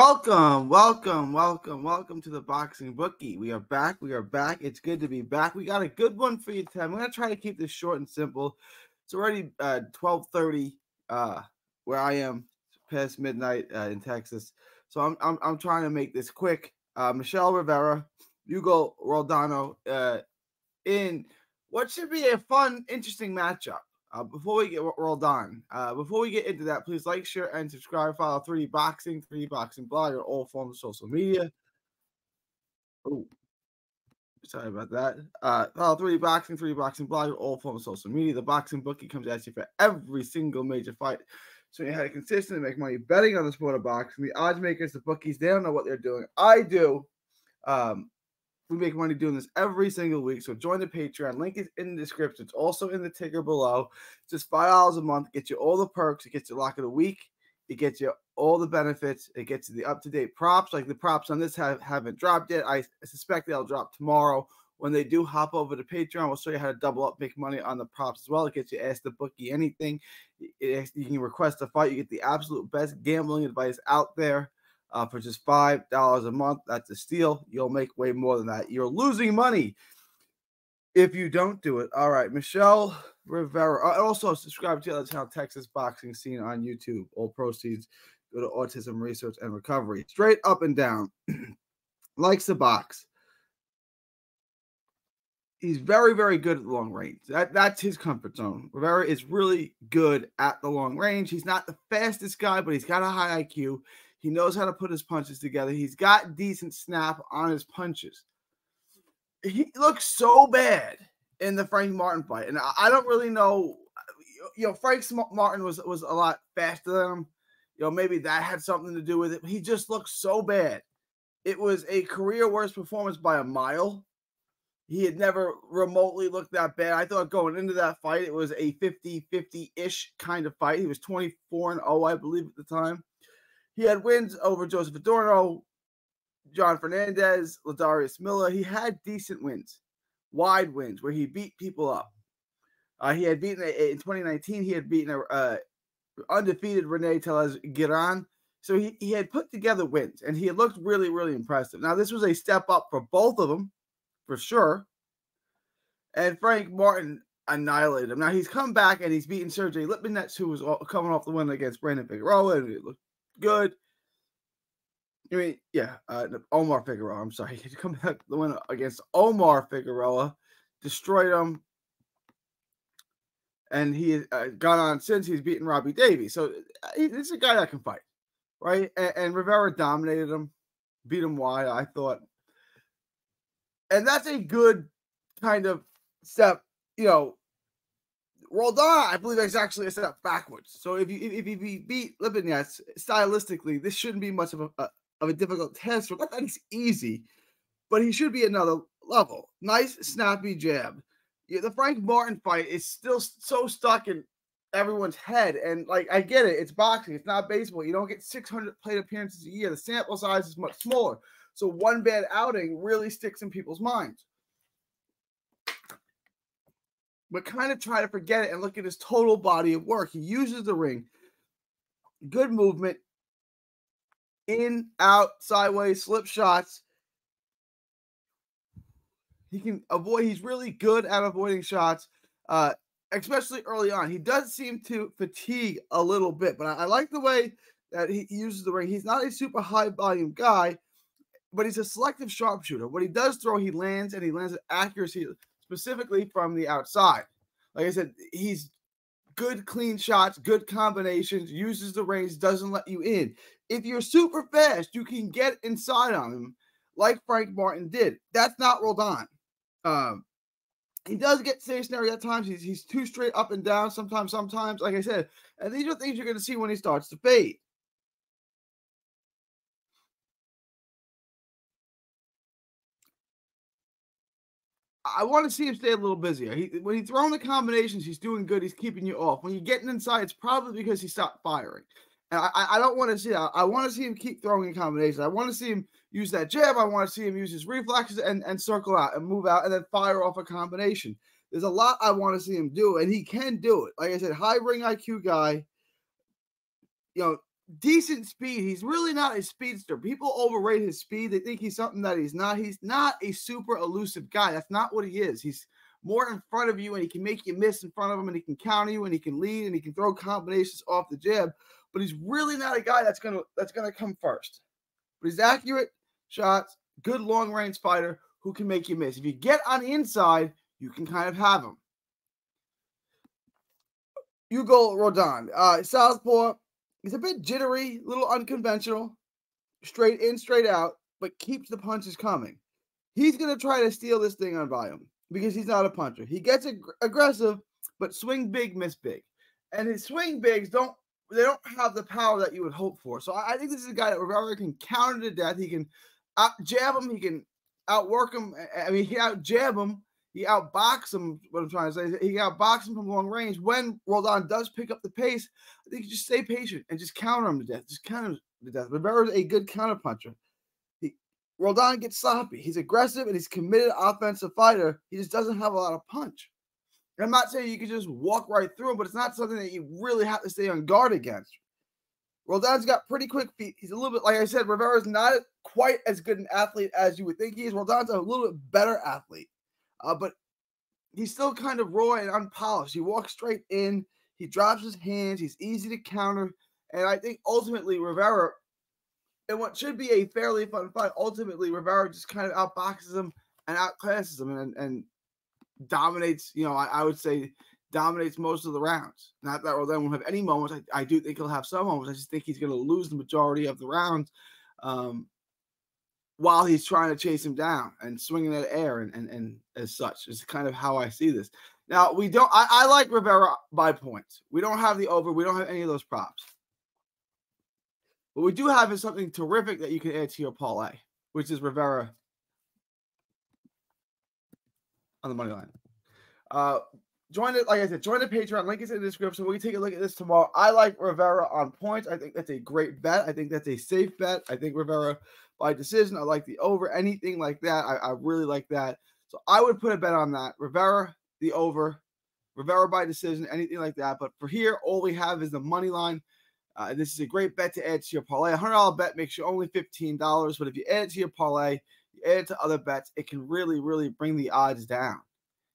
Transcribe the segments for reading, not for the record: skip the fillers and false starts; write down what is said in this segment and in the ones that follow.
Welcome to the Boxing Bookie. We are back. It's good to be back. We got a good one for you today. I'm going to try to keep this short and simple. It's already 12:30 where I am, past midnight in Texas. So I'm trying to make this quick. Michel Rivera, Hugo Roldano, in what should be a fun, interesting matchup. Before we get into that, please like, share, and subscribe. Follow 3D Boxing, 3D Boxing Blogger, all forms of social media. Oh, sorry about that. Follow 3D Boxing, 3D Boxing Blogger, all forms of social media. The Boxing Bookie comes at you for every single major fight, so you have to consistently make money betting on the sport of boxing. The odds makers, the bookies, they don't know what they're doing. I do. We make money doing this every single week, so join the Patreon. Link is in the description. It's also in the ticker below. It's just $5 a month. It gets you all the perks. It gets you lock of the week. It gets you all the benefits. It gets you the up-to-date props. Like the props on this haven't dropped yet. I suspect they'll drop tomorrow. When they do, hop over to Patreon. We'll show you how to double up, make money on the props as well. It gets you ask the bookie anything. You can request a fight. You get the absolute best gambling advice out there. For just $5 a month, that's a steal. You'll make way more than that. You're losing money if you don't do it. All right, Michel Rivera. Also, subscribe to the other channel, Texas Boxing Scene on YouTube. All proceeds go to Autism Research and Recovery. Straight up and down. Likes to box. He's very, very good at the long range. That's his comfort zone. Rivera is really good at the long range. He's not the fastest guy, but he's got a high IQ. He knows how to put his punches together. He's got decent snap on his punches. He looks so bad in the Frank Martin fight. And I don't really know. You know, Frank Martin was a lot faster than him. You know, maybe that had something to do with it. He just looked so bad. It was a career worst performance by a mile. He had never remotely looked that bad. I thought going into that fight, it was a 50-50-ish kind of fight. He was 24-0, I believe, at the time. He had wins over Joseph Adorno, John Fernandez, Ladarius Miller. He had decent wins, wide wins, where he beat people up. He had beaten, in 2019, he had beaten undefeated Rene Tellez-Giran. So he had put together wins, and he had looked really, really impressive. Now, this was a step up for both of them, for sure. And Frank Martin annihilated him. Now, he's come back, and he's beaten Sergey Lipinets, who was coming off the win against Brandon Figueroa, and it looked good. I mean, yeah, Omar Figueroa. I'm sorry. He come back the win against Omar Figueroa, destroyed him, and he got on since. He's beaten Robbie Davies. So this is a guy that can fight, right? And Rivera dominated him, beat him wide, I thought. And that's a good kind of step, you know. Roldan, I believe, is actually a step backwards. So if you beat Lipinets stylistically, this shouldn't be much of a difficult task. Not that it's easy, but he should be another level. Nice snappy jab. Yeah, the Frank Martin fight is still so stuck in everyone's head, and like I get it, it's boxing, it's not baseball. You don't get 600 plate appearances a year. The sample size is much smaller, so one bad outing really sticks in people's minds. But kind of try to forget it and look at his total body of work. He uses the ring. Good movement. In, out, sideways, slip shots. He can avoid. He's really good at avoiding shots, especially early on. He does seem to fatigue a little bit, but I like the way that he uses the ring. He's not a super high volume guy, but he's a selective sharpshooter. When he does throw, he lands, and he lands with accuracy. Specifically from the outside. Like I said, he's good, clean shots, good combinations, uses the range, doesn't let you in. If you're super fast, you can get inside on him like Frank Martin did. That's not Roldan. He does get stationary at times. He's too straight up and down sometimes, like I said. And these are things you're going to see when he starts to fade. I want to see him stay a little busier. When he's throwing the combinations, he's doing good. He's keeping you off. When you're getting inside, it's probably because he stopped firing. And I don't want to see that. I want to see him keep throwing in combinations. I want to see him use that jab. I want to see him use his reflexes and circle out and move out and then fire off a combination. There's a lot I want to see him do, and he can do it. Like I said, high ring IQ guy, you know, decent speed. He's really not a speedster. People overrate his speed. They think he's something that he's not. He's not a super elusive guy. That's not what he is. He's more in front of you, and he can make you miss in front of him, and he can counter you, and he can lead, and he can throw combinations off the jab. But he's really not a guy that's gonna come first. But he's accurate shots, good long range fighter who can make you miss. If you get on the inside, you can kind of have him. Hugo Roldano, southpaw. He's a bit jittery, a little unconventional, straight in, straight out, but keeps the punches coming. He's gonna try to steal this thing on volume because he's not a puncher. He gets aggressive, but swing big, miss big, and his swing bigs don't have the power that you would hope for. So I think this is a guy that Rivera can counter to death. He can jab him. He can outwork him. I mean, he can out-jab him. He outbox him, what I'm trying to say. He can outbox him from long range. When Roldano does pick up the pace, I think you just stay patient and just counter him to death. Just counter him to death. Rivera's a good counterpuncher. Roldano gets sloppy. He's aggressive, and he's committed offensive fighter. He just doesn't have a lot of punch. And I'm not saying you can just walk right through him, but it's not something that you really have to stay on guard against. Roldano's got pretty quick feet. He's a little bit, like I said, Rivera's not quite as good an athlete as you would think he is. Roldano's a little bit better athlete. But he's still kind of raw and unpolished. He walks straight in. He drops his hands. He's easy to counter. And I think ultimately Rivera, in what should be a fairly fun fight, ultimately Rivera just kind of outboxes him and outclasses him and dominates, you know, I would say dominates most of the rounds. Not that Roldano won't have any moments. I do think he'll have some moments. I just think he's going to lose the majority of the rounds. While he's trying to chase him down and swinging at air and as such is kind of how I see this. Now, we don't, I like Rivera by points. We don't have the over. We don't have any of those props. What we do have is something terrific that you can add to your parlay, which is Rivera on the money line. Join it. Like I said, join the Patreon. Link is in the description. We can take a look at this tomorrow. I like Rivera on points. I think that's a great bet. I think that's a safe bet. I think Rivera by decision. I like the over, anything like that. I really like that. So I would put a bet on that. Rivera, the over, Rivera by decision, anything like that. But for here, all we have is the money line. This is a great bet to add to your parlay. $100 bet makes you only $15. But if you add it to your parlay, you add it to other bets, it can really, really bring the odds down.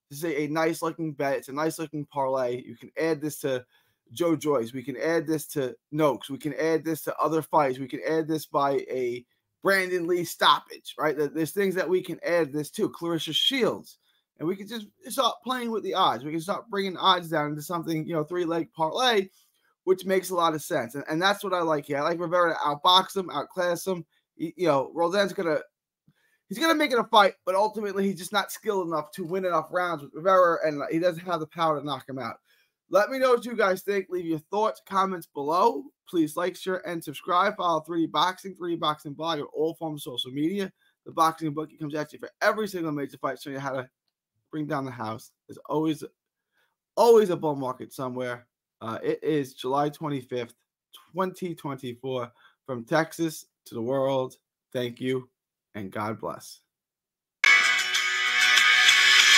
This is a nice looking bet. It's a nice looking parlay. You can add this to Joe Joyce. We can add this to Noakes. We can add this to other fights. We can add this by a Brandon Lee stoppage, right? There's things that we can add this to. Clarissa Shields. And we can just start playing with the odds. We can start bringing odds down into something, you know, three-leg parlay, which makes a lot of sense. And that's what I like here. I like Rivera to outbox him, outclass him. You know, Roldano's going to he's going to make it a fight, but ultimately he's just not skilled enough to win enough rounds with Rivera, and he doesn't have the power to knock him out. Let me know what you guys think. Leave your thoughts, comments below. Please like, share, and subscribe. Follow 3D Boxing, 3D Boxing Blogger, all forms of social media. The boxing bookie comes at you for every single major fight, showing you how to bring down the house. There's always a bull market somewhere. It is July 25th, 2024. From Texas to the world, thank you, and God bless.